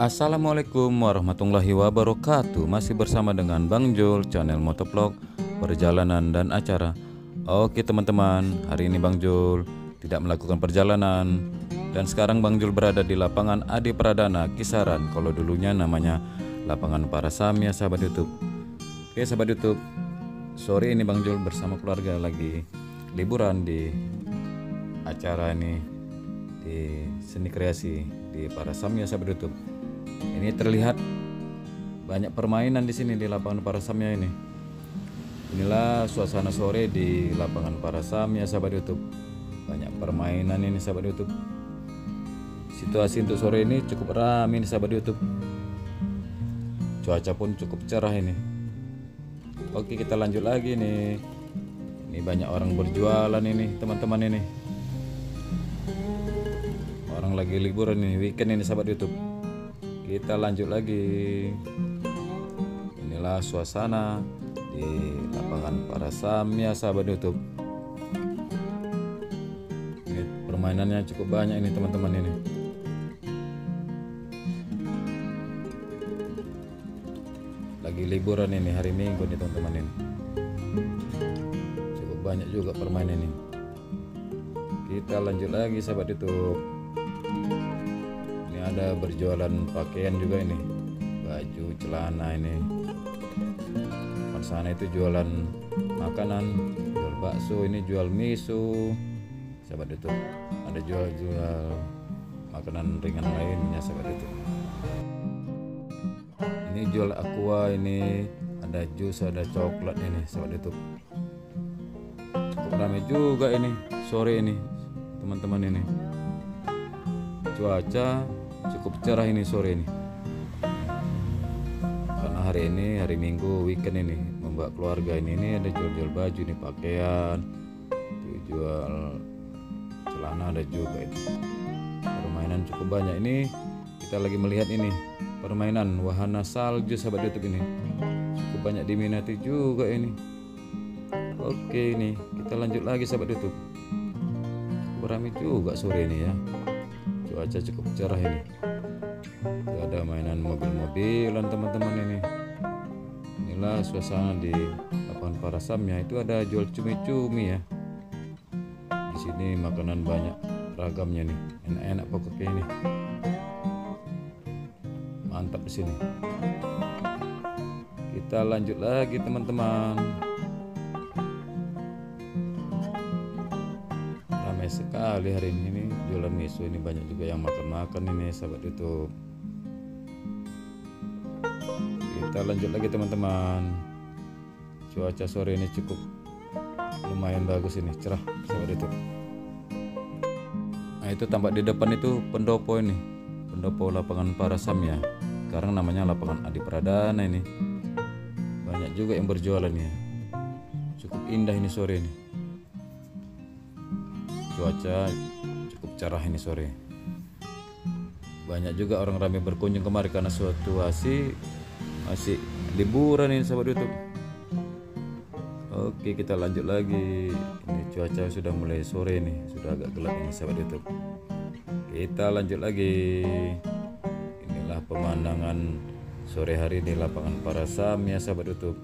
Assalamualaikum warahmatullahi wabarakatuh. Masih bersama dengan Bang Jul, channel motovlog, perjalanan dan acara. Oke teman-teman, hari ini Bang Jul tidak melakukan perjalanan. Dan sekarang Bang Jul berada di lapangan Adhi Pradana, Kisaran. Kalau dulunya namanya Lapangan Parasamya, sahabat YouTube. Oke sahabat YouTube, sore ini Bang Jul bersama keluarga lagi liburan di acara ini di seni kreasi di Parasamya, sahabat YouTube. Ini terlihat banyak permainan di sini di lapangan Parasamya ini. Inilah suasana sore di lapangan Parasamya, sahabat YouTube. Banyak permainan ini, sahabat YouTube. Situasi untuk sore ini cukup ramai ini, sahabat YouTube. Cuaca pun cukup cerah ini. Oke, kita lanjut lagi nih. Ini banyak orang berjualan ini, teman-teman ini. Orang lagi liburan ini, weekend ini, sahabat YouTube. Kita lanjut lagi. Inilah suasana di lapangan Parasamya, sahabat YouTube. Ini permainannya cukup banyak ini, teman-teman ini. Lagi liburan ini hari Minggu nih, teman-teman ini. Cukup banyak juga permainan ini. Kita lanjut lagi, sahabat YouTube. Ini ada berjualan pakaian juga ini, baju, celana ini. Di sana itu jualan makanan, jual bakso, ini jual miso, sahabat YouTube. Ada jual-jual makanan ringan lainnya, sahabat YouTube. Ini jual aqua ini, ada jus, ada coklat ini, sahabat YouTube. Cukup ramai juga ini sore ini, teman-teman ini. Cuaca cukup cerah ini sore ini, karena hari ini hari Minggu, weekend ini, membawa keluarga ini. Ini ada jual-jual baju ini, pakaian, jual celana ada juga ini. Permainan cukup banyak ini. Kita lagi melihat ini permainan wahana salju, sahabat YouTube. Ini cukup banyak diminati juga ini. Oke, ini kita lanjut lagi, sahabat YouTube. Beramai juga sore ini ya, cuaca cukup cerah ini. Itu ada mainan mobil-mobilan, teman-teman ini. Inilah suasana di lapangan Parasamya. Itu ada jual cumi-cumi ya. Di sini makanan banyak ragamnya nih, enak-enak pokoknya ini. Mantap di sini. Kita lanjut lagi, teman-teman. Ramai sekali hari ini. Jualan miso ini banyak juga yang makan-makan ini, sahabat YouTube. Kita lanjut lagi, teman-teman. Cuaca sore ini cukup lumayan bagus ini, cerah, sahabat YouTube. Nah, itu tampak di depan itu pendopo ini, pendopo lapangan Parasamya. Sekarang namanya lapangan Adhi Pradana ini. Banyak juga yang berjualan ya. Cukup indah ini sore ini. Cuaca cerah ini sore. Banyak juga orang ramai berkunjung kemari karena situasi masih liburan ini, sahabat YouTube. Oke, kita lanjut lagi. Ini cuaca sudah mulai sore ini, sudah agak gelap ini, sahabat YouTube. Kita lanjut lagi. Inilah pemandangan sore hari di lapangan Parasamya, sahabat YouTube.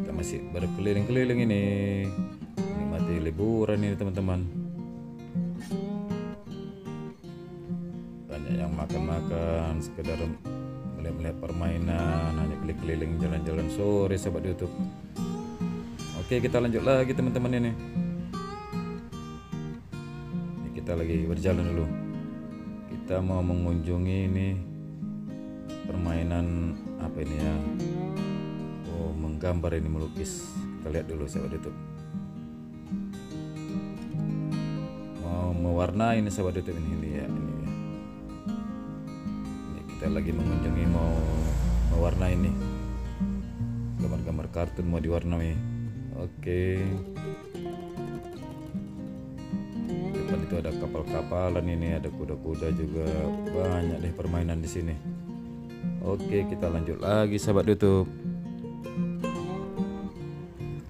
Kita masih berkeliling-keliling ini, menikmati liburan ini, teman-teman. Yang makan-makan, sekedar melihat-melihat permainan, hanya keliling-keliling jalan-jalan sore, sahabat YouTube. Oke, kita lanjut lagi, teman-teman ini. Ini kita lagi berjalan dulu. Kita mau mengunjungi ini permainan apa ini ya? Oh, menggambar ini, melukis. Kita lihat dulu, sahabat YouTube. Mau mewarnai ini, sahabat YouTube ini ya. Kita lagi mengunjungi mau mewarnai ini, gambar-gambar kartun mau diwarnai. Oke, depan itu ada kapal-kapalan ini, ada kuda-kuda juga. Banyak deh permainan di sini. Oke, kita lanjut lagi, sahabat YouTube.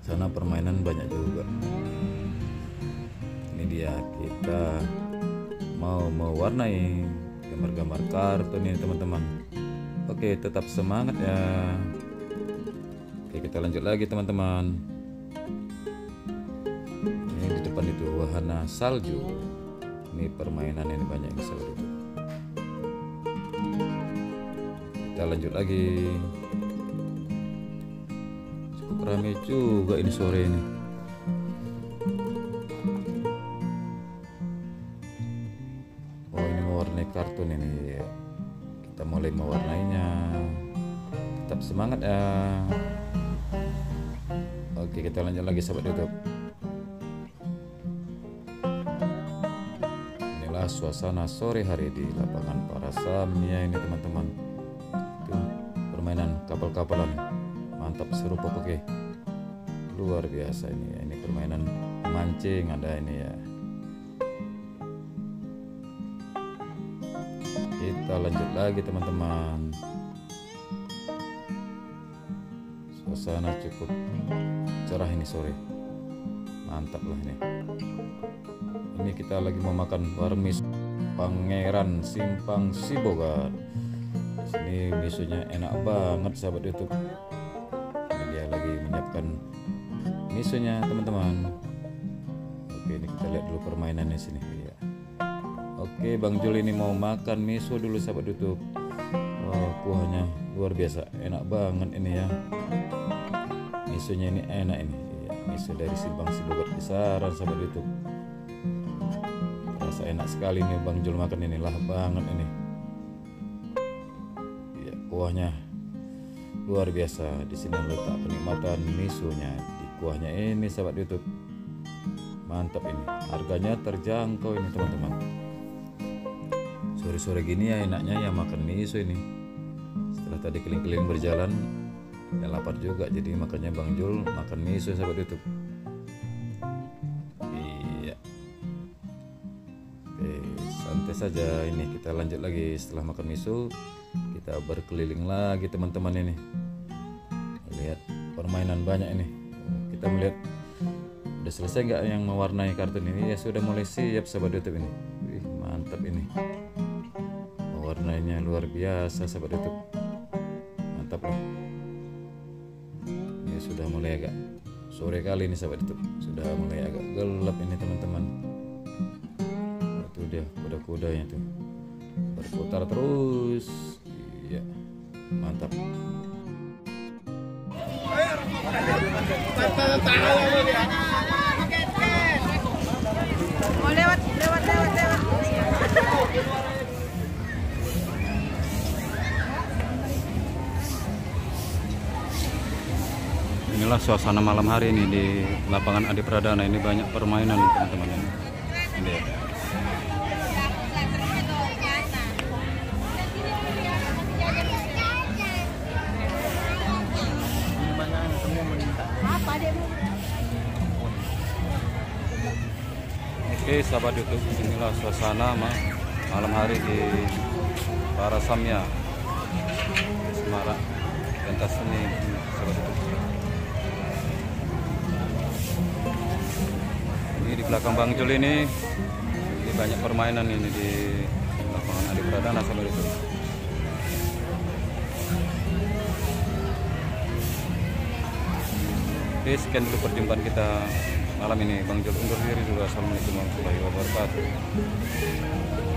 Sana permainan banyak juga. Ini dia, kita mau mewarnai gambar-gambar kartun ini teman-teman. Oke, tetap semangat ya. Oke, kita lanjut lagi teman-teman. Ini di depan itu wahana salju. Ini permainan yang banyak yang seru. Kita lanjut lagi. Cukup ramai juga ini sore ini. Oh, ini mewarnai kartun ini. Kita mulai mewarnainya. Tetap semangat ya. Oke, kita lanjut lagi sahabat YouTube. Inilah suasana sore hari di Lapangan Parasamya ini teman-teman. Tuh, permainan kapal-kapalan. Mantap, seru pokoknya. Luar biasa ini ya. Ini permainan mancing ada ini ya. Kita lanjut lagi teman-teman. Suasana cukup cerah ini sore, mantap lah ini. Ini kita lagi mau makan warmi Pangeran Simpang Cibogar. Ini misunya enak banget sahabat YouTube. Ini dia lagi menyiapkan misunya teman-teman. Oke, ini kita lihat dulu permainannya sini ya. Oke, Bang Jul ini mau makan miso dulu sahabat YouTube. Oh, kuahnya luar biasa, enak banget ini ya. Misunya ini enak ini ya, miso dari Simpang Cibogar Kisaran sahabat YouTube. Rasa enak sekali nih Bang Jul makan ini, lah banget ini ya, kuahnya luar biasa. Di sini letak penikmatan misonya di kuahnya ini sahabat YouTube, mantap ini. Harganya terjangkau ini teman-teman. Sore-sore gini ya enaknya ya makan miso ini. Setelah tadi keliling-keliling berjalan ya lapar juga, jadi makanya Bang Jul makan miso sahabat YouTube. Iya. Oke, santai saja ini. Kita lanjut lagi setelah makan miso, kita berkeliling lagi teman-teman ini. Lihat permainan banyak ini. Kita melihat udah selesai nggak yang mewarnai kartun ini ya, sudah mulai siap sahabat YouTube ini. Wih, mantap ini. Warnanya luar biasa sahabat YouTube. Mantap loh. Ini sudah mulai agak sore kali ini sahabat YouTube. Sudah mulai agak gelap ini teman-teman. Itu dia kuda-kudanya tuh berputar terus. Iya, mantap. Mau lewat. Inilah suasana malam hari ini di Lapangan Adhi Pradana. Ini banyak permainan teman-teman ini. Oke sahabat YouTube, inilah suasana malam hari di Parasamya Semarang, pentas seni sahabat YouTube. Di belakang Bang Jul ini banyak permainan ini di Lapangan Adhi Pradana sahabat itu. Oke, sekian dulu perjumpaan kita malam ini. Bang Jul undur diri dulu. Assalamualaikum warahmatullahi wabarakatuh.